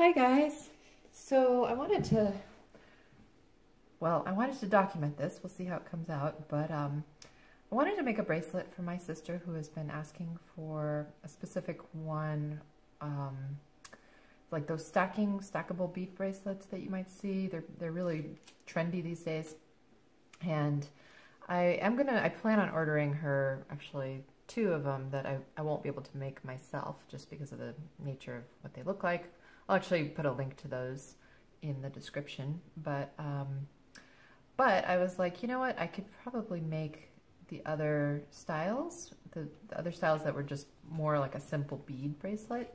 Hi guys. So I wanted to document this. We'll see how it comes out, but I wanted to make a bracelet for my sister who has been asking for a specific one, like those stackable bead bracelets that you might see. They're really trendy these days, and I plan on ordering her actually two of them that I won't be able to make myself just because of the nature of what they look like. I'll actually put a link to those in the description, but I was like, you know what, I could probably make the other styles, the other styles that were just more like a simple bead bracelet,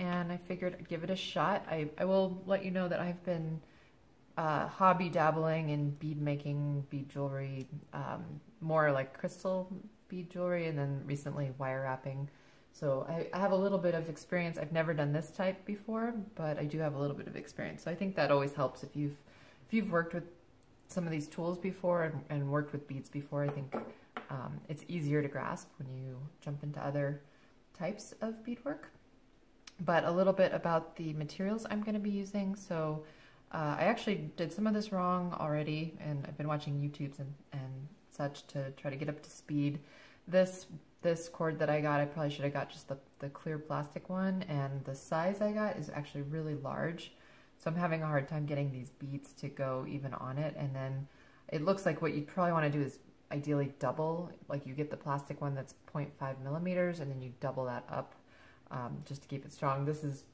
and I figured I'd give it a shot. I will let you know that I've been hobby dabbling in bead making, bead jewelry, more like crystal bead jewelry, and then recently wire wrapping. So I have a little bit of experience. I've never done this type before, but I do have a little bit of experience. So I think that always helps if you've worked with some of these tools before and worked with beads before. I think it's easier to grasp when you jump into other types of beadwork. But a little bit about the materials I'm going to be using. So I actually did some of this wrong already, and I've been watching YouTubes and such to try to get up to speed. This cord that I got, I probably should have got just the clear plastic one, and the size I got is actually really large. So I'm having a hard time getting these beads to go even on it, and then it looks like what you'd probably want to do is ideally double, like you get the plastic one that's 0.5 millimeters and then you double that up just to keep it strong. This is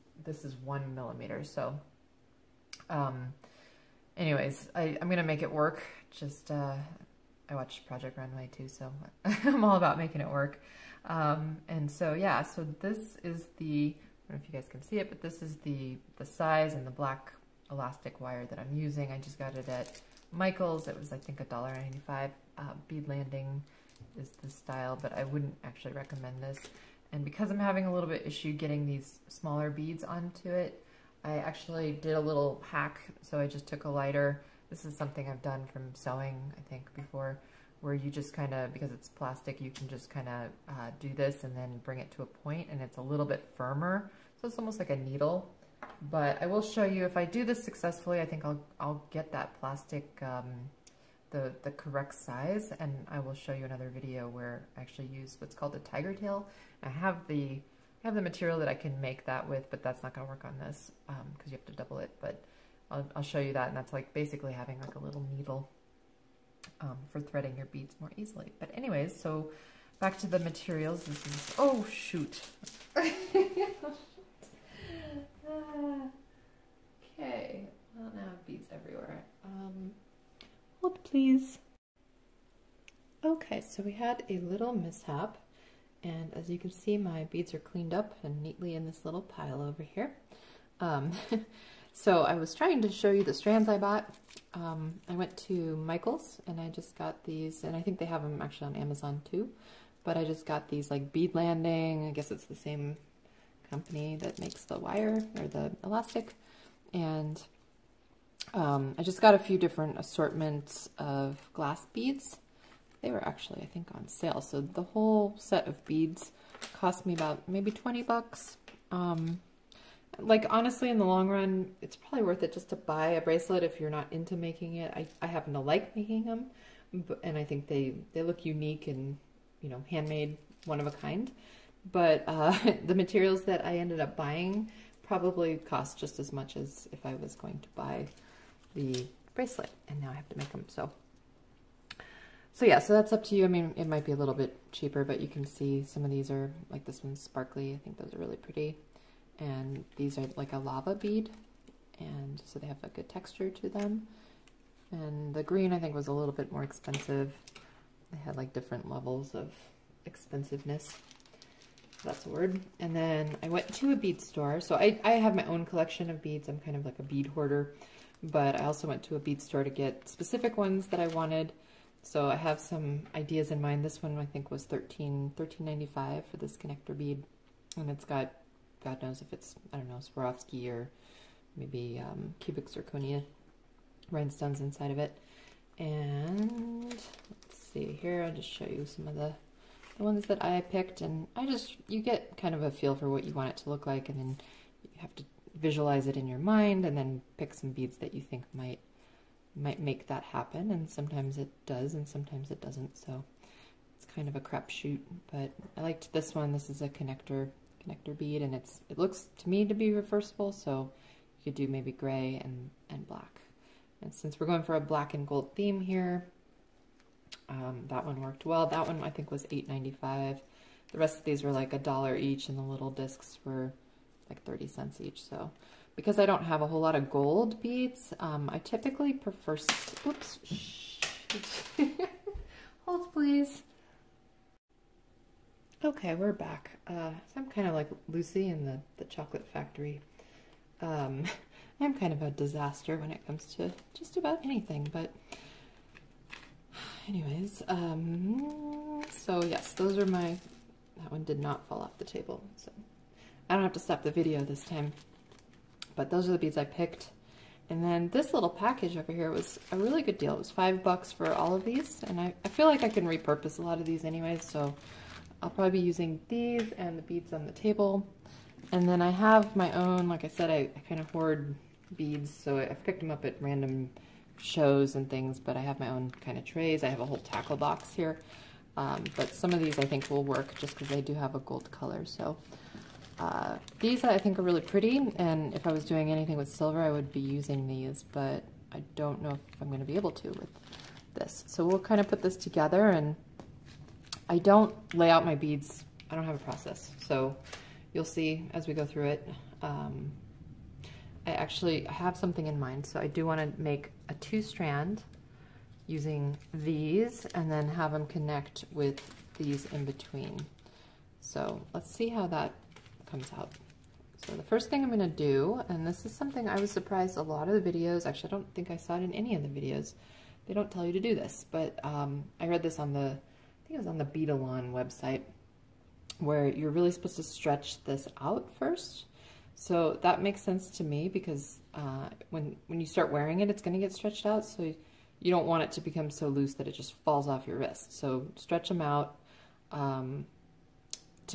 1 millimeter, so anyways, I'm going to make it work. Just I watched Project Runway too, so I'm all about making it work. And so yeah, so this is the, I don't know if you guys can see it, but this is the size and the black elastic wire that I'm using. I just got it at Michael's. It was, I think, $1.95. Bead Landing is the style, but I wouldn't actually recommend this. And because I'm having a little bit issue getting these smaller beads onto it, I actually did a little hack. So I just took a lighter. This is something I've done from sewing, I think, before, where you just kind of, because it's plastic, you can just kind of do this and then bring it to a point, and it's a little bit firmer. So it's almost like a needle. But I will show you, if I do this successfully, I think I'll get that plastic, the correct size, and I will show you another video where I actually use what's called a tiger tail. I have the material that I can make that with, but that's not going to work on this because you have to double it. But I'll show you that, and that's like basically having like a little needle for threading your beads more easily. But anyways, so back to the materials. This is, oh shoot. Okay, well now I have beads everywhere. Hold please. Okay, so we had a little mishap, and as you can see, my beads are cleaned up and neatly in this little pile over here. So I was trying to show you the strands I bought. I went to Michael's and I just got these, and I think they have them actually on Amazon too, but I just got these like Bead Landing. I guess it's the same company that makes the wire or the elastic. And I just got a few different assortments of glass beads. They were actually, I think, on sale. So the whole set of beads cost me about maybe 20 bucks. Like, honestly, in the long run, it's probably worth it just to buy a bracelet if you're not into making it. I happen to like making them, and I think they look unique and, you know, handmade, one of a kind. But the materials that I ended up buying probably cost just as much as if I was going to buy the bracelet, and now I have to make them. So yeah, so that's up to you. I mean, it might be a little bit cheaper, but you can see some of these are, like this one's sparkly. I think those are really pretty. And these are like a lava bead, and so they have like a texture to them. And the green, I think, was a little bit more expensive. They had like different levels of expensiveness, if that's a word. And then I went to a bead store. So I have my own collection of beads. I'm kind of like a bead hoarder, but I also went to a bead store to get specific ones that I wanted. So I have some ideas in mind. This one, I think, was $13.95 for this connector bead, and it's got, God knows if it's, I don't know, Swarovski or maybe cubic zirconia rhinestones inside of it. And let's see here, I'll just show you some of the ones that I picked. And you get kind of a feel for what you want it to look like, and then you have to visualize it in your mind and then pick some beads that you think might make that happen. And sometimes it does and sometimes it doesn't, so it's kind of a crapshoot. But I liked this one. This is a connector bead, and it looks to me to be reversible, so you could do maybe gray and black. And since we're going for a black and gold theme here, that one worked well. That one I think was $8.95. The rest of these were like $1 each, and the little discs were like 30 cents each. So because I don't have a whole lot of gold beads, I typically prefer, whoops, hold please. Okay, we're back. So I'm kind of like Lucy in the Chocolate Factory. I'm kind of a disaster when it comes to just about anything, but anyways, so yes, those are my, that one did not fall off the table, so I don't have to stop the video this time, but those are the beads I picked. And then this little package over here was a really good deal. It was $5 for all of these, and I feel like I can repurpose a lot of these anyways, so I'll probably be using these and the beads on the table. And then I have my own, like I said, I kind of hoard beads, so I've picked them up at random shows and things, but I have my own kind of trays. I have a whole tackle box here, but some of these I think will work just because they do have a gold color. So these I think are really pretty, and if I was doing anything with silver, I would be using these, but I don't know if I'm going to be able to with this. So we'll kind of put this together, and I don't lay out my beads. I don't have a process, so you'll see as we go through it. I actually have something in mind, so I do want to make a 2-strand using these and then have them connect with these in between. So let's see how that comes out. So the first thing I'm going to do, and this is something I was surprised a lot of the videos, actually I don't think I saw it in any of the videos, they don't tell you to do this, but I read this on the, I think it was on the Beadalon website, where you're really supposed to stretch this out first. So that makes sense to me because when you start wearing it, it's going to get stretched out, so you don't want it to become so loose that it just falls off your wrist. So stretch them out. To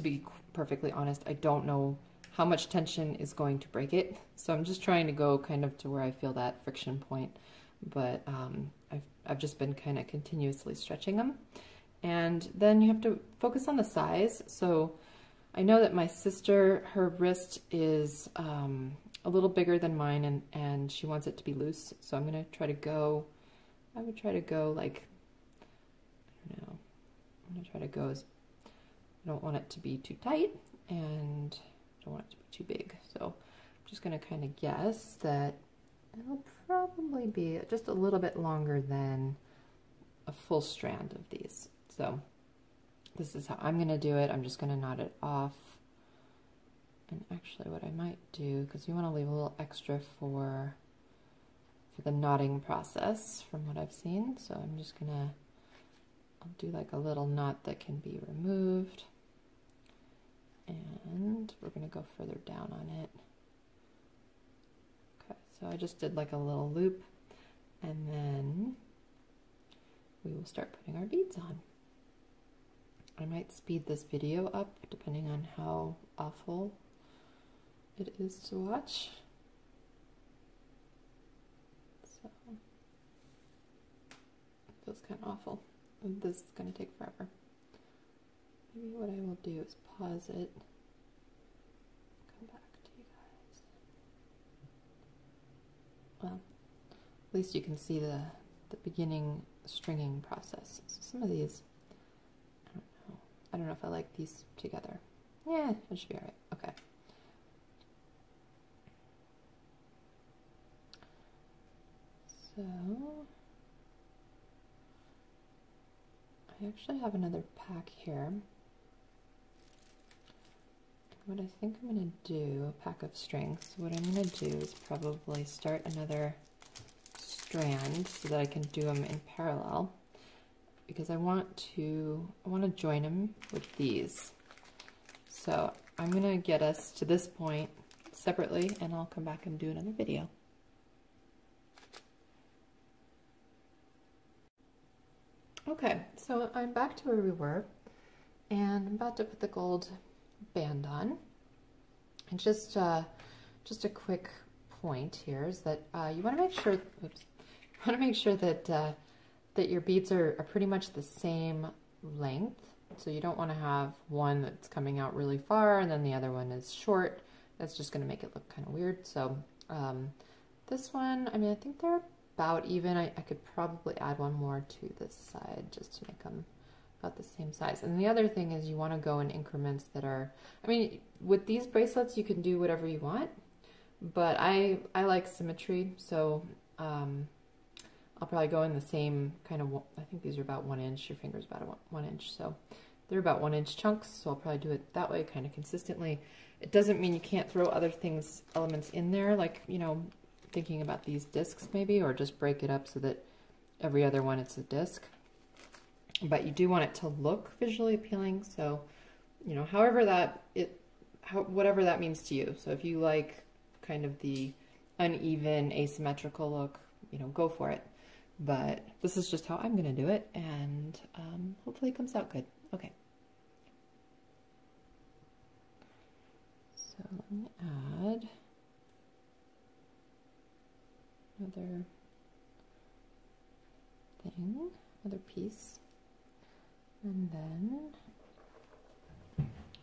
be perfectly honest, I don't know how much tension is going to break it, so I'm just trying to go kind of to where I feel that friction point, but I've just been kind of continuously stretching them. And then you have to focus on the size. So I know that my sister, her wrist is a little bigger than mine, and she wants it to be loose. So I'm going to try to go, I would try to go like, I don't know, I'm going to try to go as, I don't want it to be too tight and I don't want it to be too big. So I'm just going to kind of guess that it'll probably be just a little bit longer than a full strand of these. So this is how I'm going to do it. I'm just going to knot it off. And actually what I might do, because you want to leave a little extra for the knotting process from what I've seen. So I'm just going to, I'll do like a little knot that can be removed. And we're going to go further down on it. Okay, so I just did like a little loop. And then we will start putting our beads on. I might speed this video up depending on how awful it is to watch. So it feels kind of awful. This is going to take forever. Maybe what I will do is pause it. Come back to you guys. Well, at least you can see the beginning stringing process. So some of these, I don't know if I like these together. Yeah, it should be all right. Okay. So I actually have another pack here. What I think I'm going to do, a pack of strings, so what I'm going to do is probably start another strand so that I can do them in parallel, because I want to join them with these. So I'm going to get us to this point separately, and I'll come back and do another video. Okay, so I'm back to where we were, and I'm about to put the gold band on. And just just a quick point here is that you want to make sure, that your beads are pretty much the same length. So you don't want to have one that's coming out really far and then the other one is short. That's just going to make it look kind of weird. So this one, I mean, I think they're about even. I could probably add one more to this side just to make them about the same size. And the other thing is you want to go in increments that are, I mean, with these bracelets, you can do whatever you want, but I like symmetry. So I'll probably go in the same kind of, I think these are about 1 inch, your finger's about one inch. So they're about 1 inch chunks. So I'll probably do it that way kind of consistently. It doesn't mean you can't throw other things, elements in there, like, you know, thinking about these discs maybe, or just break it up so that every other one it's a disc. But you do want it to look visually appealing. So, you know, however that whatever that means to you. So if you like kind of the uneven, asymmetrical look, you know, go for it. But this is just how I'm going to do it, and hopefully it comes out good. Okay. So let me add another thing, another piece. And then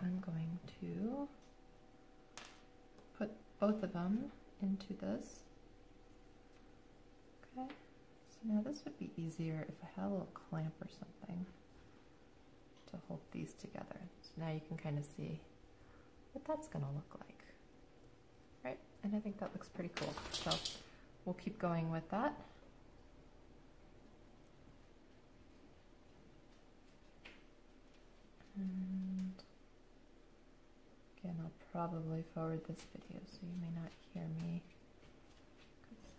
I'm going to put both of them into this. Okay, so now this would be easier if I had a little clamp or something to hold these together. So now you can kind of see what that's going to look like. Right, and I think that looks pretty cool. So we'll keep going with that. And again, I'll probably forward this video so you may not hear me, because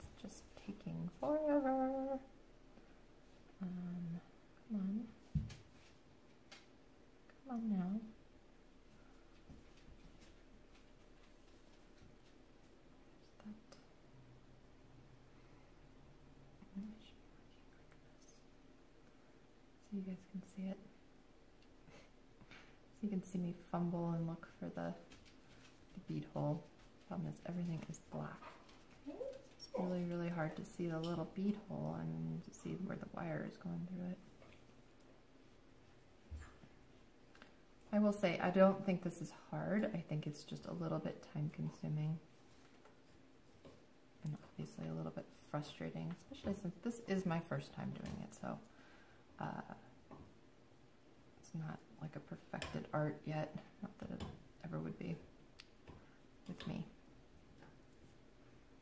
it's just taking forever. Come on. Come on now. That. Maybe I should work it like this so you guys can see it. You can see me fumble and look for the bead hole. Problem is, everything is black. It's really, really hard to see the little bead hole and to see where the wire is going through it. I will say, I don't think this is hard. I think it's just a little bit time consuming. And obviously a little bit frustrating, especially since this is my first time doing it, so it's not like a perfected art yet, not that it ever would be with me.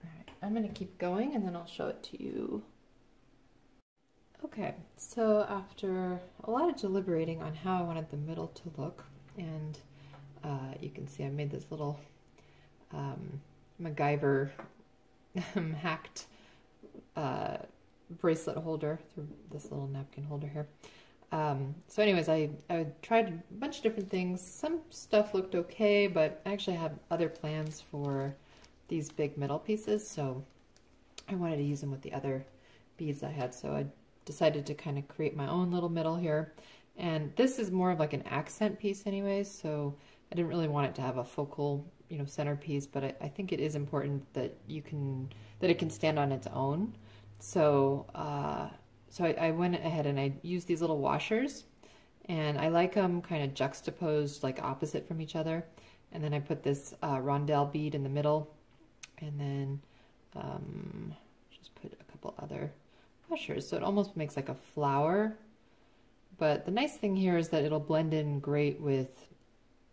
All right, I'm going to keep going and then I'll show it to you. Okay, so after a lot of deliberating on how I wanted the middle to look, and you can see I made this little MacGyver hacked bracelet holder through this little napkin holder here. So anyways, I tried a bunch of different things. Some stuff looked okay, but I actually had other plans for these big middle pieces, so I wanted to use them with the other beads I had. So I decided to kind of create my own little middle here. And this is more of like an accent piece anyways, so I didn't really want it to have a focal, you know, centerpiece, but I think it is important that you can, that it can stand on its own. So, So I went ahead and I used these little washers, and I like them kind of juxtaposed, like opposite from each other. And then I put this rondelle bead in the middle, and then just put a couple other washers. So it almost makes like a flower. But the nice thing here is that it'll blend in great with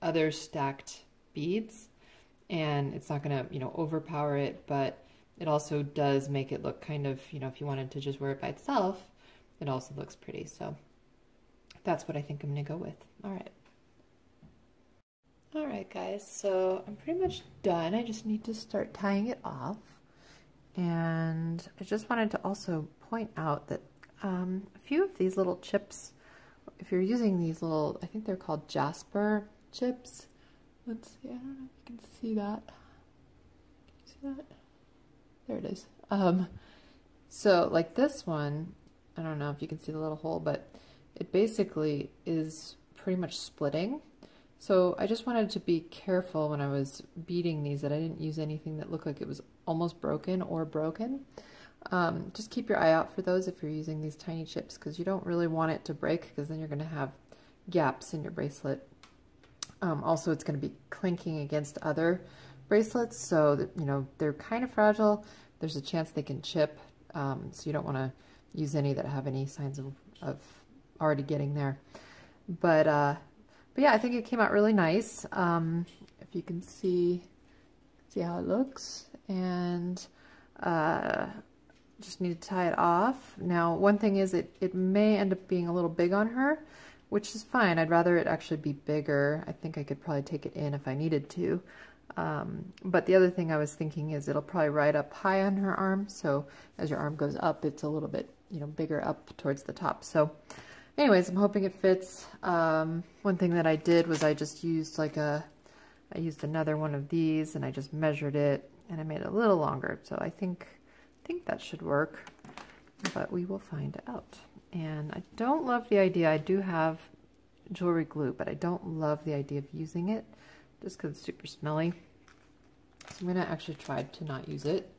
other stacked beads, and it's not gonna, you know, overpower it, but it also does make it look kind of, you know, if you wanted to just wear it by itself, it also looks pretty. So that's what I think I'm gonna go with. All right. All right, guys, so I'm pretty much done. I just need to start tying it off. And I just wanted to also point out that a few of these little chips, if you're using these little, I think they're called Jasper chips. Let's see, I don't know if you can see that. Can you see that? There it is. So like this one, I don't know if you can see the little hole, but it basically is pretty much splitting. So I just wanted to be careful when I was beading these that I didn't use anything that looked like it was almost broken or broken. Just keep your eye out for those if you're using these tiny chips, because you don't really want it to break, because then you're going to have gaps in your bracelet. Also, it's going to be clinking against other bracelets, so that, you know, they're kind of fragile. There's a chance they can chip, so you don't want to use any that have any signs of already getting there. But yeah, I think it came out really nice. If you can see how it looks, and just need to tie it off. Now, one thing is it may end up being a little big on her, which is fine. I'd rather it actually be bigger. I think I could probably take it in if I needed to. But the other thing I was thinking is it'll probably ride up high on her arm, so as your arm goes up, it's a little bit, you know, bigger up towards the top. So anyways, I'm hoping it fits. One thing that I did was I just used I used another one of these, and I just measured it, and I made it a little longer. So I think that should work, but we will find out. And I don't love the idea. I do have jewelry glue, but I don't love the idea of using it, just because it's super smelly. So I'm going to actually try to not use it.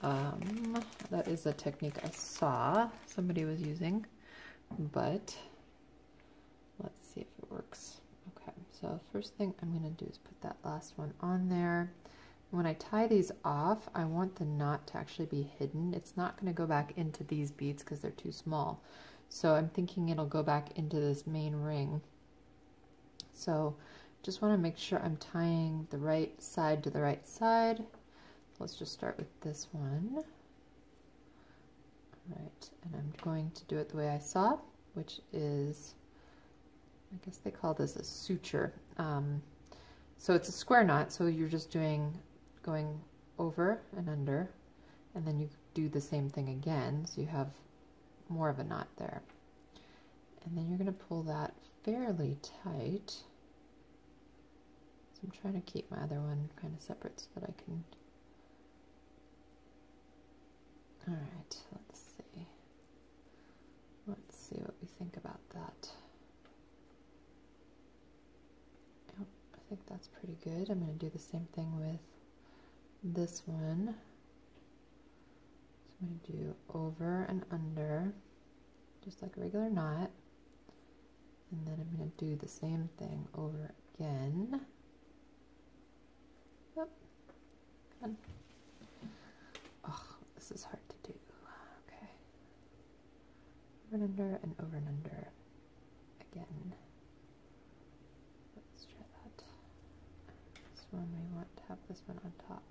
That is a technique I saw somebody was using, but let's see if it works. Okay, so first thing I'm going to do is put that last one on there. When I tie these off, I want the knot to actually be hidden. It's not going to go back into these beads because they're too small. So I'm thinking it'll go back into this main ring. So just want to make sure I'm tying the right side to the right side. Let's just start with this one. All right, and I'm going to do it the way I saw, which is, I guess they call this a suture. So it's a square knot, so you're just going over and under, and then you do the same thing again, so you have more of a knot there. And then you're going to pull that fairly tight. So I'm trying to keep my other one kind of separate so that I can... Alright, let's see. Let's see what we think about that. Oh, I think that's pretty good. I'm going to do the same thing with this one. So I'm going to do over and under, just like a regular knot, and then I'm going to do the same thing over again. Yep. Come on. Oh, this is hard to do. Okay. Over and under and over and under again. Let's try that. This one, we want to have this one on top.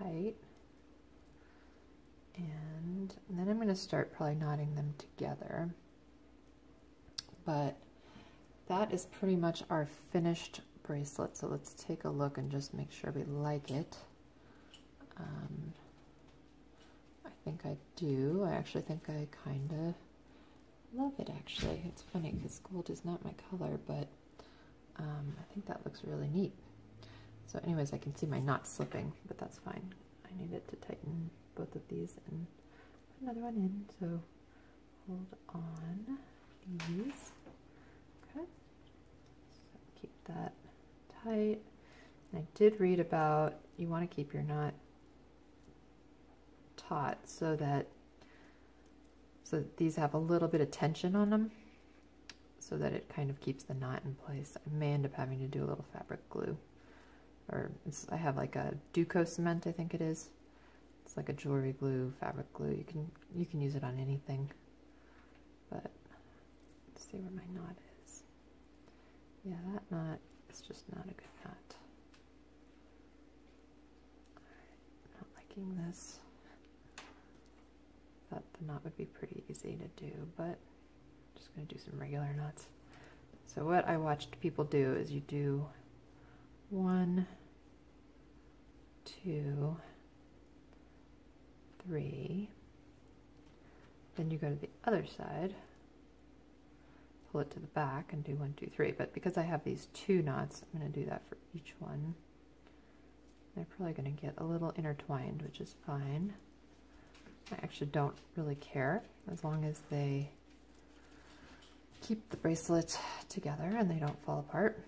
Tight, and then I'm going to start probably knotting them together, but that is pretty much our finished bracelet. So let's take a look and just make sure we like it. I think I do. I actually think I kind of love it, actually. It's funny because gold is not my color, but I think that looks really neat. So anyways, I can see my knot slipping, but that's fine. I needed to tighten both of these and put another one in. So hold on these. Okay. So keep that tight. And I did read about you want to keep your knot taut so that these have a little bit of tension on them, so that it kind of keeps the knot in place. I may end up having to do a little fabric glue. Or I have like a Duco cement, I think it is. It's like a jewelry glue, fabric glue. You can use it on anything. But let's see where my knot is. Yeah, that knot is just not a good knot. Alright, not liking this. Thought the knot would be pretty easy to do, but I'm just going to do some regular knots. So what I watched people do is you do 1, 2, 3, then you go to the other side, pull it to the back and do 1, 2, 3, but because I have these two knots, I'm going to do that for each one. They're probably going to get a little intertwined, which is fine. I actually don't really care as long as they keep the bracelet together and they don't fall apart.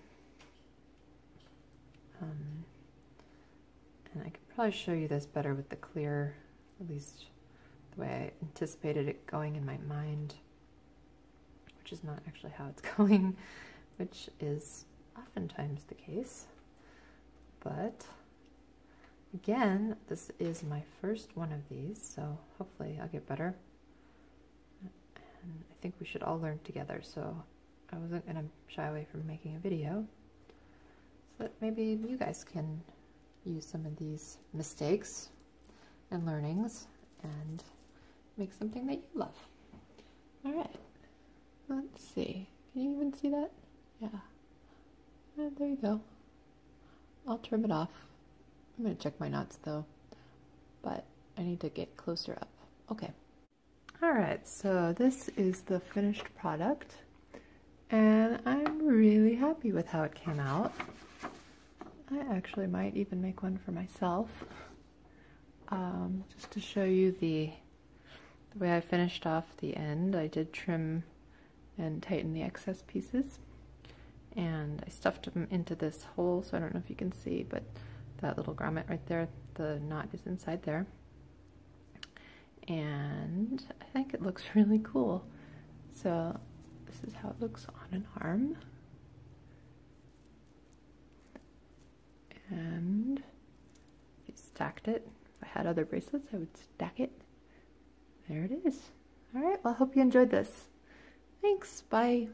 And I could probably show you this better with the clear, at least the way I anticipated it going in my mind, which is not actually how it's going, which is oftentimes the case. But again, this is my first one of these, so hopefully I'll get better. And I think we should all learn together, so I wasn't going to shy away from making a video so that maybe you guys can use some of these mistakes and learnings and make something that you love. All right, let's see. Can you even see that? Yeah. Oh, there you go. I'll trim it off. I'm going to check my knots though, but I need to get closer up. Okay. All right, so this is the finished product, and I'm really happy with how it came out. I actually might even make one for myself, just to show you the way I finished off the end. I did trim and tighten the excess pieces, and I stuffed them into this hole, so I don't know if you can see, but that little grommet right there, the knot is inside there. And I think it looks really cool. So this is how it looks on an arm. And if you stacked it, if I had other bracelets, I would stack it. There it is. All right, well, I hope you enjoyed this. Thanks, bye.